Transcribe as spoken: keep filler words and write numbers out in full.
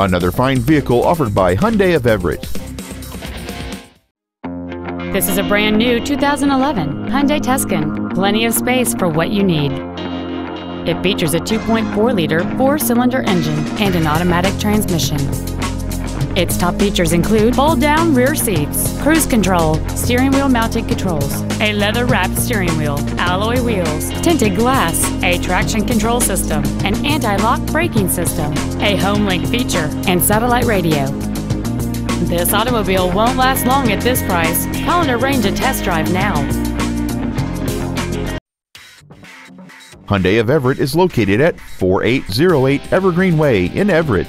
Another fine vehicle offered by Hyundai of Everett. This is a brand new two thousand eleven Hyundai Tucson. Plenty of space for what you need. It features a two point four liter four-cylinder engine and an automatic transmission. Its top features include fold-down rear seats, cruise control, steering wheel mounted controls, a leather-wrapped steering wheel, alloy wheels, tinted glass, a traction control system, an anti-lock braking system, a HomeLink feature, and satellite radio. This automobile won't last long at this price. Call and arrange a test drive now. Hyundai of Everett is located at forty-eight oh eight Evergreen Way in Everett.